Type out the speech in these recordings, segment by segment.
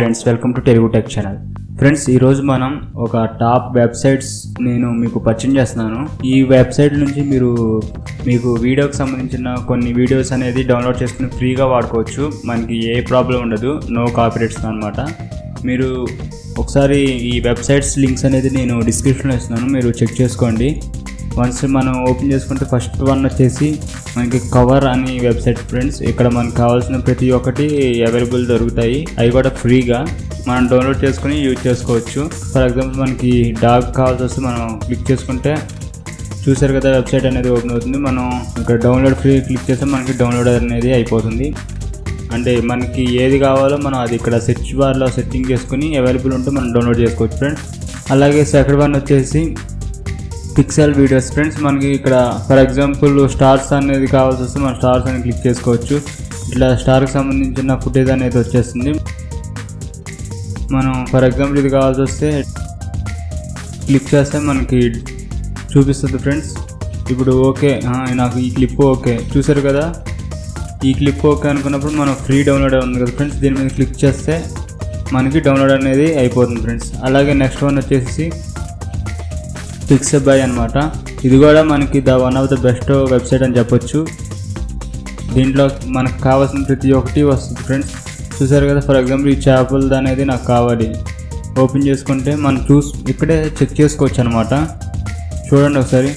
Friends, welcome to Telugu tech channel. Friends, ఈ రోజు మనం ఒక టాప్ వెబ్‌సైట్స్ నేను మీకు పరిచయం చేస్తున్నాను। ఈ వెబ్‌సైట్ నుంచి మీకు వీడియోకి సంబంధించిన కొన్ని వీడియోస్ అనేది డౌన్లోడ్ చేసుకుని ఫ్రీగా వాడుకోవచ్చు। మనకి ఏ ప్రాబ్లం ఉండదు, నో కాపీరైట్స్ అన్నమాట। మీరు ఒకసారి ఈ వెబ్‌సైట్స్ లింక్స్ అనేది నేను డిస్క్రిప్షన్లో ఇస్తున్నాను, మీరు చెక్ చేసుకోండి। వన్స్ మనం ఓపెన్ చేసుకుంటే ఫస్ట్ వన్ వచ్చేసి మనకి కవర్ అని వెబ్సైట్। ఫ్రెండ్స్, ఇక్కడ మనకు కావాల్సిన ప్రతి ఒక్కటి అవైలబుల్ దొరుకుతాయి, అవి కూడా ఫ్రీగా మనం డౌన్లోడ్ చేసుకుని యూజ్ చేసుకోవచ్చు। ఫర్ ఎగ్జాంపుల్ మనకి డాగ్ కావాల్సి వస్తే మనం క్లిక్ చేసుకుంటే చూసారు కదా, వెబ్సైట్ అనేది ఓపెన్ అవుతుంది। మనం ఇక్కడ డౌన్లోడ్ ఫ్రీ క్లిక్ చేస్తే మనకి డౌన్లోడ్ అనేది అయిపోతుంది। అంటే మనకి ఏది కావాలో మనం అది ఇక్కడ సెర్చ్ బార్లో సెట్టింగ్ చేసుకుని అవైలబుల్ ఉంటే మనం డౌన్లోడ్ చేసుకోవచ్చు ఫ్రెండ్స్। అలాగే సెకండ్ వన్ వచ్చేసి పిక్సెల్ వీడియోస్। ఫ్రెండ్స్, మనకి ఇక్కడ ఫర్ ఎగ్జాంపుల్ స్టార్స్ అనేది కావాల్సి వస్తే మనం స్టార్స్ అని క్లిక్ చేసుకోవచ్చు, ఇట్లా స్టార్కి సంబంధించిన ఫుటేజ్ అనేది వచ్చేస్తుంది। మనం ఫర్ ఎగ్జాంపుల్ ఇది కావాల్సి వస్తే క్లిక్ చేస్తే మనకి చూపిస్తుంది ఫ్రెండ్స్। ఇప్పుడు ఓకే, నాకు ఈ క్లిప్ ఓకే, చూసారు కదా ఈ క్లిప్ ఓకే అనుకున్నప్పుడు మనం ఫ్రీ డౌన్లోడ్ ఉంది కదా ఫ్రెండ్స్, దీని మీద క్లిక్ చేస్తే మనకి డౌన్లోడ్ అనేది అయిపోతుంది ఫ్రెండ్స్। అలాగే నెక్స్ట్ వన్ వచ్చేసి పిక్సెబై అన్నమాట। ఇది కూడా మనకి the one of the best website అని చెప్పొచ్చు। దీంట్లో మనకు కావాల్సిన ప్రతి ఒక్కటి వస్తుంది ఫ్రెండ్స్, చూసారు కదా। ఫర్ ఎగ్జాంపుల్ ఈ చేపలది అనేది నాకు కావాలి, ఓపెన్ చేసుకుంటే మనం ఇక్కడే చెక్ చేసుకోవచ్చు అనమాట। చూడండి ఒకసారి,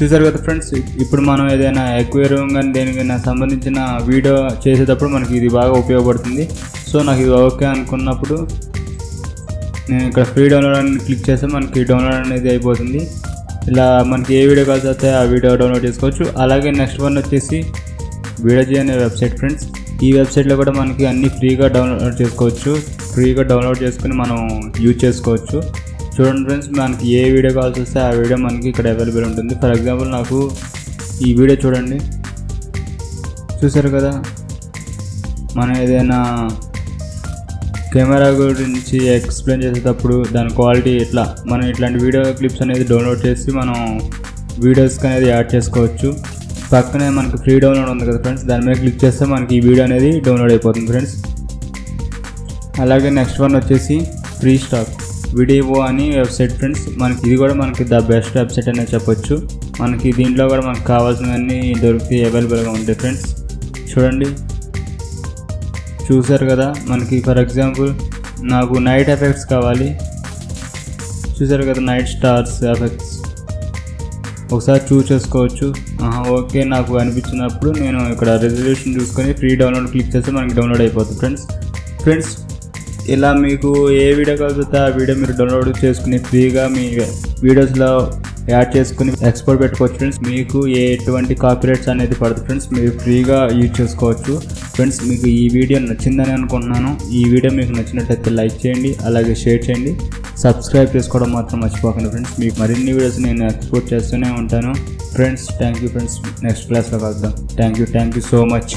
చూసారు కదా ఫ్రెండ్స్। ఇప్పుడు మనం ఏదైనా ఎక్వేరియం కానీ దేనికైనా సంబంధించిన వీడియో చేసేటప్పుడు మనకి ఇది బాగా ఉపయోగపడుతుంది। సో నాకు ఇది ఓకే అనుకున్నప్పుడు నేను ఇక్కడ ఫ్రీ డౌన్లోడ్ అని క్లిక్ చేస్తే మనకి డౌన్లోడ్ అనేది అయిపోతుంది। ఇలా మనకి ఏ వీడియో కాల్స్ అయితే ఆ వీడియో డౌన్లోడ్ చేసుకోవచ్చు। అలాగే నెక్స్ట్ వన్ వచ్చేసి వీడియోజీ అనే వెబ్సైట్ ఫ్రెండ్స్। ఈ వెబ్సైట్లో కూడా మనకి అన్నీ ఫ్రీగా డౌన్లోడ్ చేసుకోవచ్చు, ఫ్రీగా డౌన్లోడ్ చేసుకుని మనం యూజ్ చేసుకోవచ్చు। చూడండి ఫ్రెండ్స్, మనకి ఏ వీడియో కాల్స్ వస్తే ఆ వీడియో మనకి ఇక్కడ అవైలబుల్ ఉంటుంది। ఫర్ ఎగ్జాంపుల్ నాకు ఈ వీడియో చూడండి, చూసారు కదా। మనం ఏదైనా కెమెరా గురించి ఎక్స్ప్లెయిన్ చేసేటప్పుడు దాని క్వాలిటీ ఇట్లా మనం ఇట్లాంటి వీడియో క్లిప్స్ అనేది డౌన్లోడ్ చేసి మనం వీడియోస్కి అనేది యాడ్ చేసుకోవచ్చు। పక్కనే మనకి ఫ్రీ డౌన్లోడ్ ఉంది కదా ఫ్రెండ్స్, దాని మీద క్లిక్ చేస్తే మనకి ఈ వీడియో అనేది డౌన్లోడ్ అయిపోతుంది ఫ్రెండ్స్। అలాగే నెక్స్ట్ వన్ వచ్చేసి ఫ్రీ స్టాక్ వీడియో అని వెబ్సైట్ ఫ్రెండ్స్। మనకి ఇది కూడా మనకి ద బెస్ట్ వెబ్సైట్ అనేది చెప్పొచ్చు। మనకి దీంట్లో కూడా మనకు కావాల్సినవన్నీ దొరికి అవైలబుల్గా ఉంటాయి ఫ్రెండ్స్। చూడండి, చూసారు కదా, మనకి ఫర్ ఎగ్జాంపుల్ నాకు నైట్ ఎఫెక్ట్స్ కావాలి, చూసారు కదా నైట్ స్టార్స్ ఎఫెక్ట్స్ ఒకసారి చేసుకోవచ్చు। ఓకే నాకు అనిపించినప్పుడు నేను ఇక్కడ రెజల్యూషన్ చూసుకొని ఫ్రీ డౌన్లోడ్ క్లిక్ చేస్తే మనకి డౌన్లోడ్ అయిపోతుంది ఫ్రెండ్స్। ఫ్రెండ్స్, ఇలా మీకు ఏ వీడియో కావాల్సితే ఆ వీడియో మీరు డౌన్లోడ్ చేసుకుని ఫ్రీగా మీ వీడియోస్లో యాడ్ చేసుకుని ఎక్స్పోర్ట్ పెట్టుకోవచ్చు ఫ్రెండ్స్। మీకు ఎటువంటి కాపీరైట్స్ అనేది పడదు ఫ్రెండ్స్, మీరు ఫ్రీగా యూజ్ చేసుకోవచ్చు ఫ్రెండ్స్। మీకు ఈ వీడియో నచ్చిందని అనుకుంటున్నాను। ఈ వీడియో మీకు నచ్చినట్లయితే లైక్ చేయండి, అలాగే షేర్ చేయండి, సబ్స్క్రైబ్ చేసుకోవడం మాత్రం మర్చిపోకండి ఫ్రెండ్స్। మీకు మరిన్ని వీడియోస్ నేను ఎక్స్పోర్ట్ చేస్తూనే ఉంటాను friends. Thank you friends, next క్లాస్లో కలుద్దాం। Thank you so much.